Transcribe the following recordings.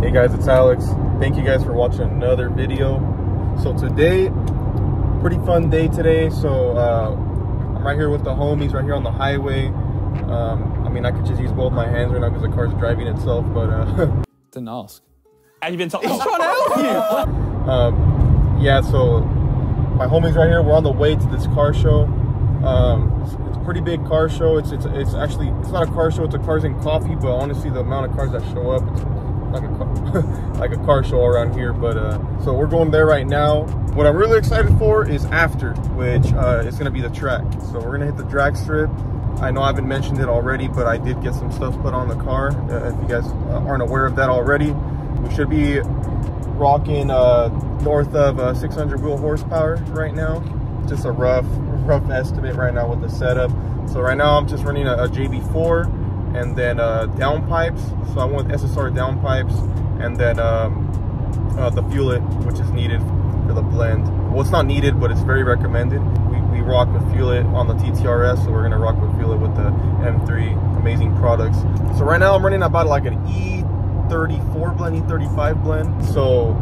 Hey guys, it's Alex. Thank you guys for watching another video. So today, pretty fun day today. So I'm right here with the homies, right here on the highway. I mean, I could just use both my hands right now because the car's driving itself, but didn't ask. And you've been talking. He's trying to help you. Yeah, so my homies right here. We're on the way to this car show. It's a pretty big car show. It's actually, it's not a car show. It's a Cars and Coffee. But honestly, the amount of cars that show up, it's like a car show around here. But so we're going there right now. What I'm really excited for is after, which is gonna be the track. So we're gonna hit the drag strip. I know I haven't mentioned it already, but I did get some stuff put on the car. If you guys aren't aware of that already, we should be rocking north of 600 wheel horsepower right now. Just a rough estimate right now with the setup. So right now I'm just running a JB4 and then downpipes. So I went with SSR downpipes and then the Fuel-It, which is needed for the blend. Well, it's not needed, but it's very recommended. We rock with Fuel-It on the TTRS, so we're gonna rock with Fuel-It with the M3. Amazing products. So right now I'm running about like an E34 blend, E35 blend. So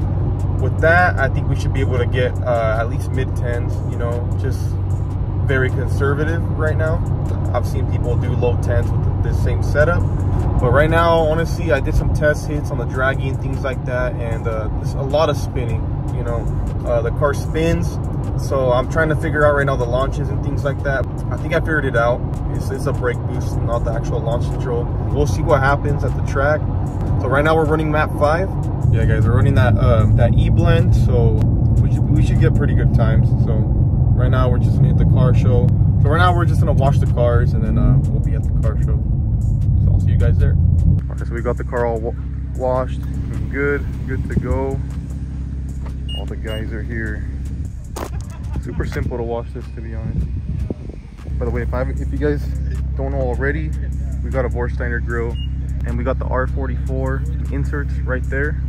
with that, I think we should be able to get at least mid-tens, you know, just very conservative right now. I've seen people do low tens with the same setup, but right now, honestly, I did some test hits on the Dragy and things like that, and there's a lot of spinning, you know. The car spins, so I'm trying to figure out right now the launches and things like that. I think I figured it out. It's a brake boost, not the actual launch control. We'll see what happens at the track. So right now we're running map 5. Yeah, guys, we're running that that E blend, so we should get pretty good times. So right now we're just gonna hit the car show. So right now we're just gonna wash the cars and then we'll be at the car show. So I'll see you guys there. Okay, so we got the car all washed. Looking good to go. All the guys are here. Super simple to wash this, to be honest. By the way, if you guys don't know already, we got a Vorsteiner grill and we got the R44 inserts right there.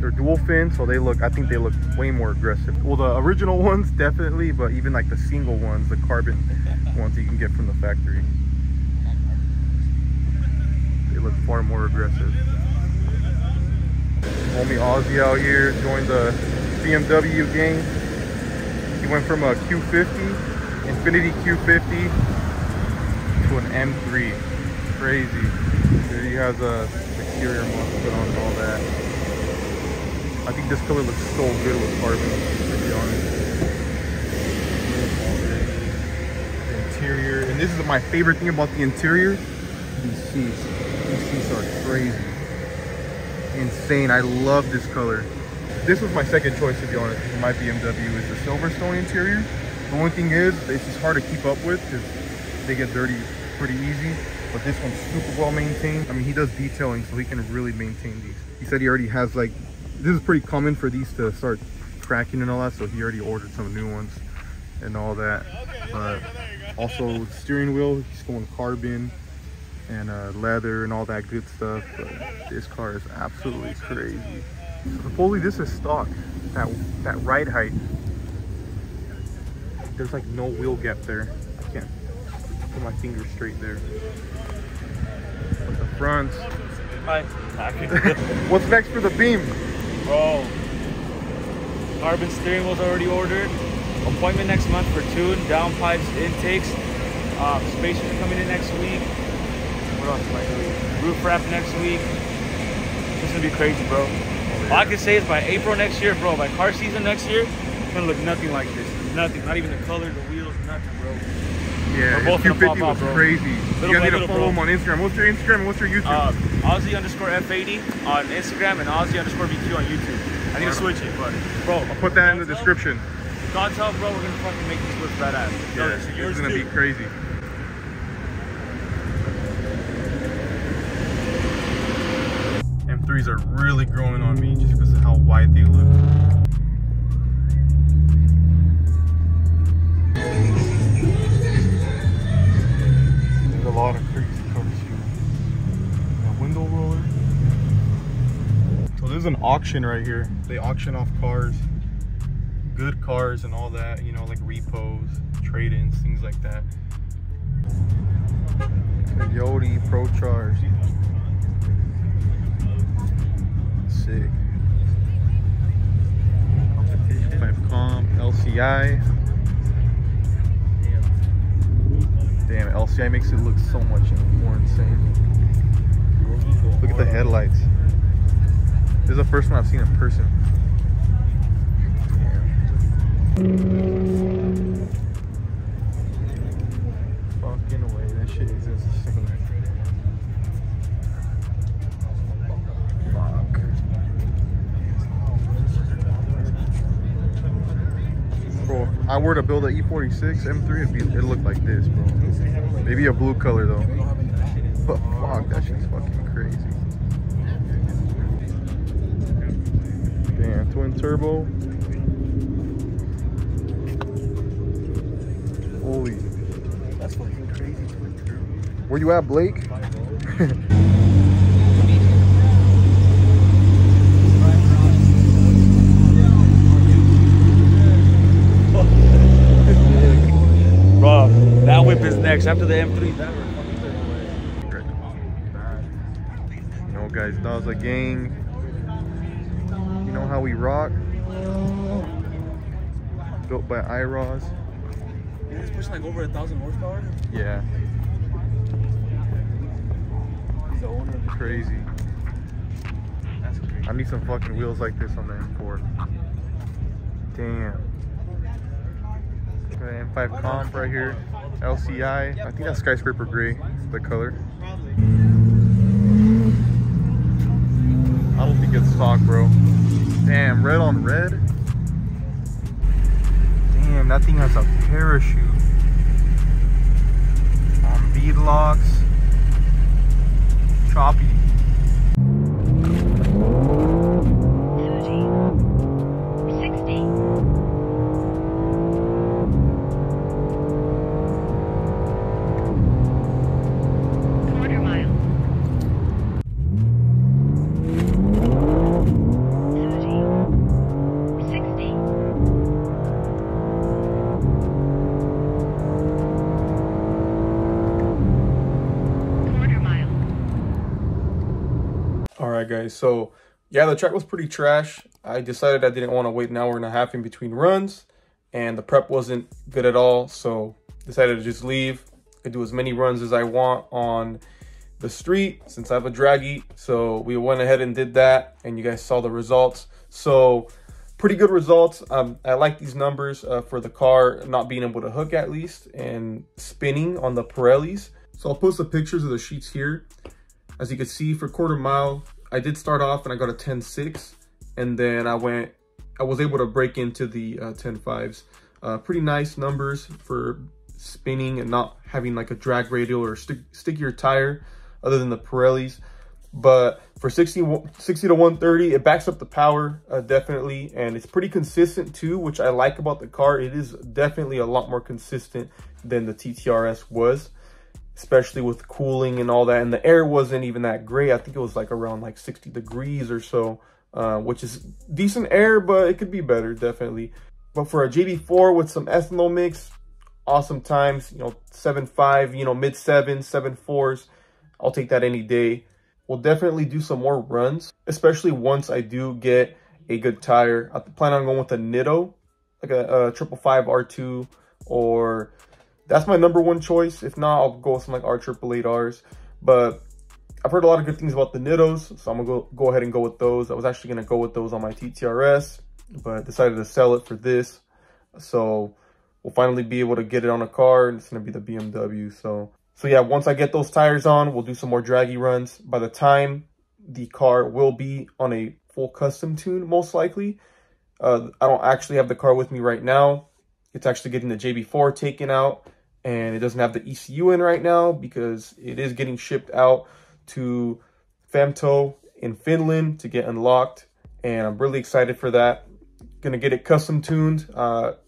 They're dual fin, so they look, I think they look way more aggressive. Well, the original ones definitely, but even like the single ones, the carbon ones you can get from the factory, they look far more aggressive. Homie Ozzy out here joined the BMW gang. He went from a Q50, Infinity Q50, to an M3. Crazy. He has a exterior model put on and all that. I think this color looks so good with carbon, to be honest. The interior, and this is my favorite thing about the interior. These seats are crazy. Insane, I love this color. This was my second choice, to be honest, for my BMW, is the Silverstone interior. The only thing is, it's just hard to keep up with because they get dirty pretty easy. But this one's super well maintained. I mean, he does detailing, so he can really maintain these. He said he already has like, this is pretty common for these to start cracking and all that, so he already ordered some new ones and all that. But also steering wheel, he's going carbon and leather and all that good stuff. But this car is absolutely crazy. Supposedly this is stock, that ride height. There's like no wheel gap there. I can't put my finger straight there. But the fronts. Hi. What's next for the Beam? Bro, carbon steering was already ordered. Appointment next month for tune, downpipes, intakes. Spacers are coming in next week. What else am I doing? Roof wrap next week. This is gonna be crazy, bro. All I can say is by April next year, bro, by car season next year, it's gonna look nothing like this. Nothing, not even the color, the wheels, nothing, bro. Yeah, both Q50 was bro. Crazy. You guys need to follow him on Instagram. What's your Instagram and what's your YouTube? Ozzy underscore F80 on Instagram and Ozzy underscore VQ on YouTube. I need to switch it, but bro, I'll put that in the description. God's help, bro, we're gonna fucking make this look badass. Yeah, no, it's gonna be crazy. M3s are really growing on me just because of how wide they look. A lot of crazy covers here. A window roller. So there's an auction right here. They auction off cars, good cars and all that, you know, like repos, trade-ins, things like that. Coyote Pro Charge. Classic. Competition. Clamp Comp. LCI. Damn, LCI makes it look so much more insane. Look at the headlights. This is the first one I've seen in person. Damn. Fucking way, that shit is insane. Bro, if I were to build an E46 M3, it'd look like this, bro. Maybe a blue color though. But fuck, that shit's fucking crazy. Damn, twin turbo. Holy. That's fucking crazy, twin turbo. Where you at, Blake? Bro, that whip is next after the M3. You know, guys, that was a gang. You know how we rock. Built by IROZ. Yeah, it's pushing like over 1,000 horsepower. Yeah. He's the owner. Crazy. That's crazy. I need some fucking wheels like this on the M4. Damn. M5 comp right here, LCI. I think that's skyscraper gray, the color. I don't think it's stock, bro. Damn, red on red. Damn, that thing has a parachute. On bead locks. Choppy. Guys, so yeah, the track was pretty trash. I decided I didn't want to wait an hour and a half in between runs, and the prep wasn't good at all, so decided to just leave. I do as many runs as I want on the street since I have a Dragy, so we went ahead and did that, and you guys saw the results. So pretty good results. I like these numbers for the car not being able to hook at least and spinning on the Pirellis. So I'll post the pictures of the sheets here. As you can see, for quarter mile, I did start off and I got a 10.6, and then I was able to break into the 10.5s. Pretty nice numbers for spinning and not having like a drag radial or stickier tire other than the Pirellis. But for 60 to 130, it backs up the power definitely, and it's pretty consistent too, which I like about the car. It is definitely a lot more consistent than the TTRS was, especially with cooling and all that. And the air wasn't even that great. I think it was like around like 60 degrees or so, which is decent air, but it could be better, definitely. But for a JB4 with some ethanol mix, awesome times, you know, 7.5, you know, mid 7, 7.4s. I'll take that any day. We'll definitely do some more runs, especially once I do get a good tire. I plan on going with a Nitto, like a 555 R2, or... that's my number one choice. If not, I'll go with some like R888Rs. But I've heard a lot of good things about the Nittos, so I'm gonna go ahead and go with those. I was actually gonna go with those on my TTRS, but decided to sell it for this. So we'll finally be able to get it on a car, and it's gonna be the BMW. So yeah, once I get those tires on, we'll do some more Dragy runs. By the time the car will be on a full custom tune, most likely. I don't actually have the car with me right now. It's actually getting the JB4 taken out, and it doesn't have the ECU in right now because it is getting shipped out to Femto in Finland to get unlocked, and I'm really excited for that. Gonna get it custom tuned.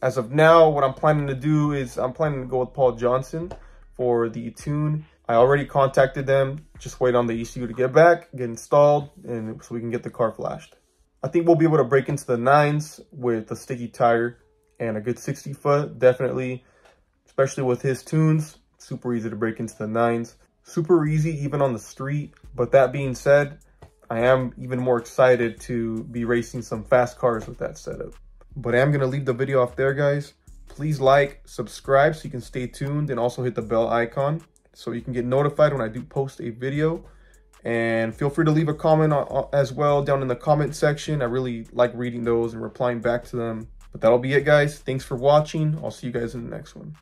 As of now, what I'm planning to do is I'm planning to go with Paul Johnson for the tune. I already contacted them, just wait on the ECU to get back, get installed, and so we can get the car flashed. I think we'll be able to break into the 9s with a sticky tire and a good 60 foot, definitely, especially with his tunes. Super easy to break into the 9s, super easy even on the street. But that being said, I am even more excited to be racing some fast cars with that setup. But I am going to leave the video off there, guys. Please like, subscribe so you can stay tuned, and also hit the bell icon so you can get notified when I do post a video. And feel free to leave a comment as well down in the comment section. I really like reading those and replying back to them. But that'll be it, guys. Thanks for watching. I'll see you guys in the next one.